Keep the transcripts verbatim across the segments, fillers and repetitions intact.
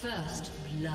First blood.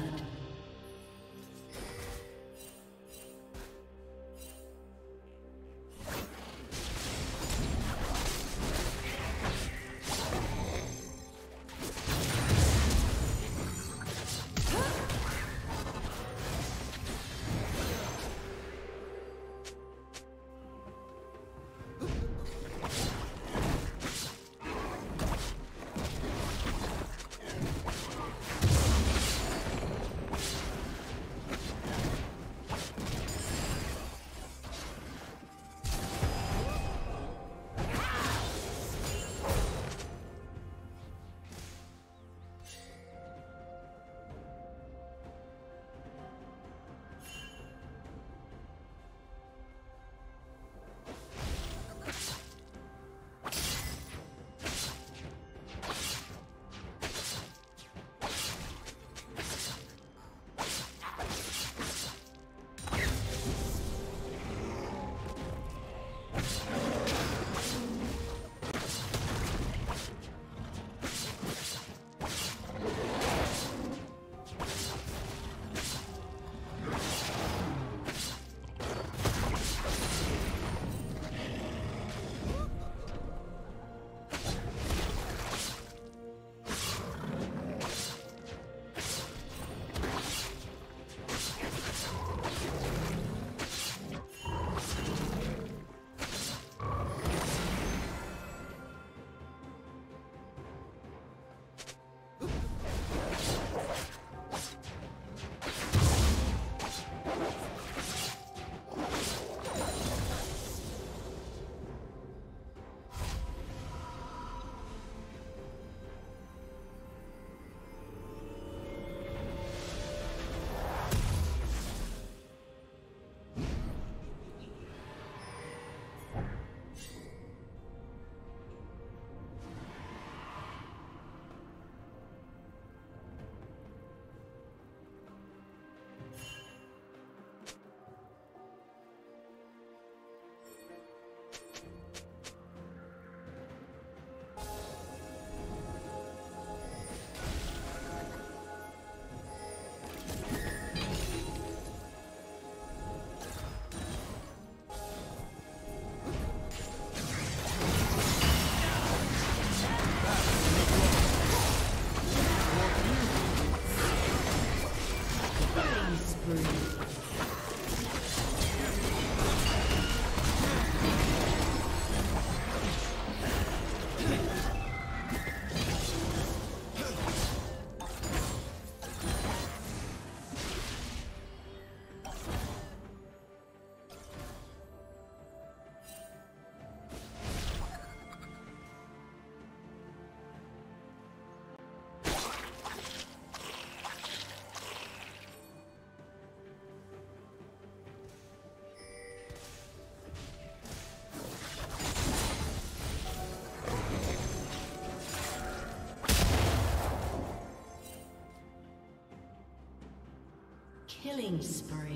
Killing spree.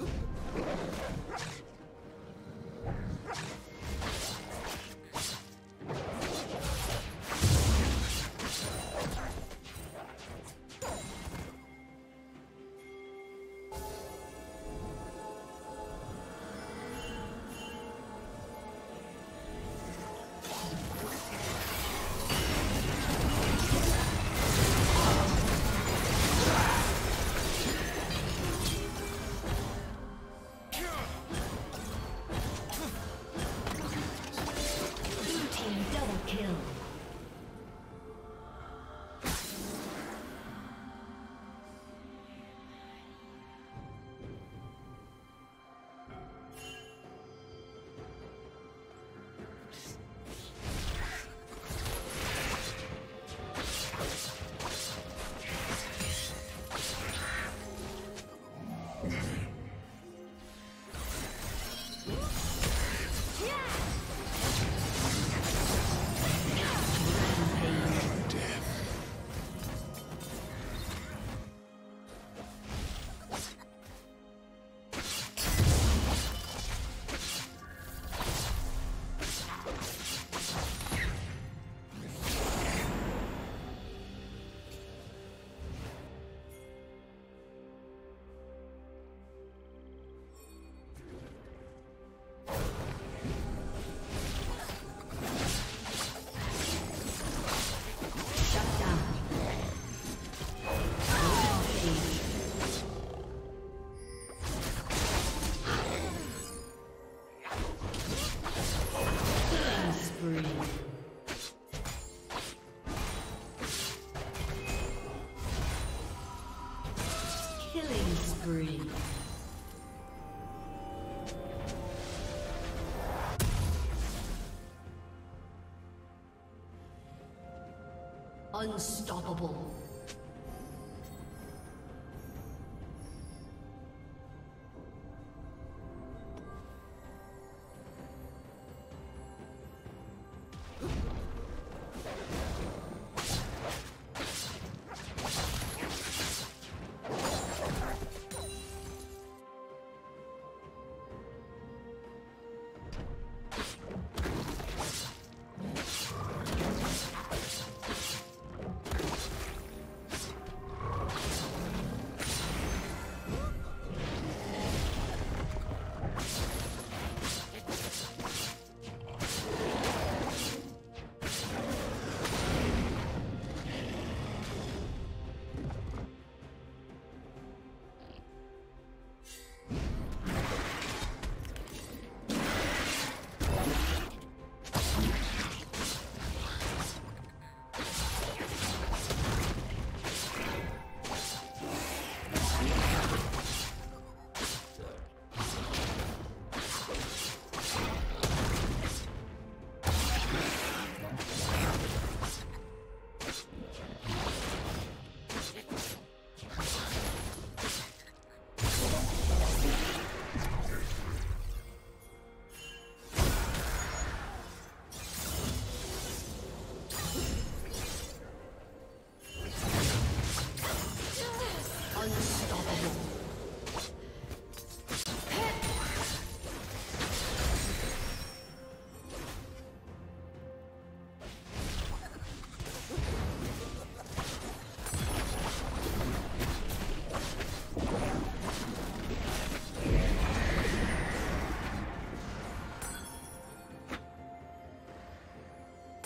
Wow. Unstoppable.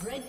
Red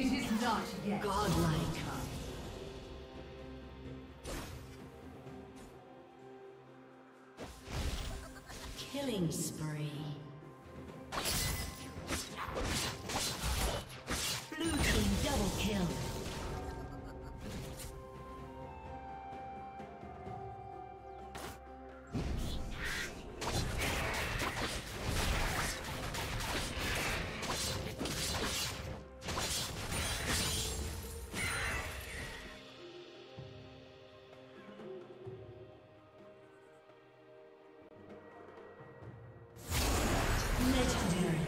It is not yet godlike. Killing spree. Blue team double kill. Legendary.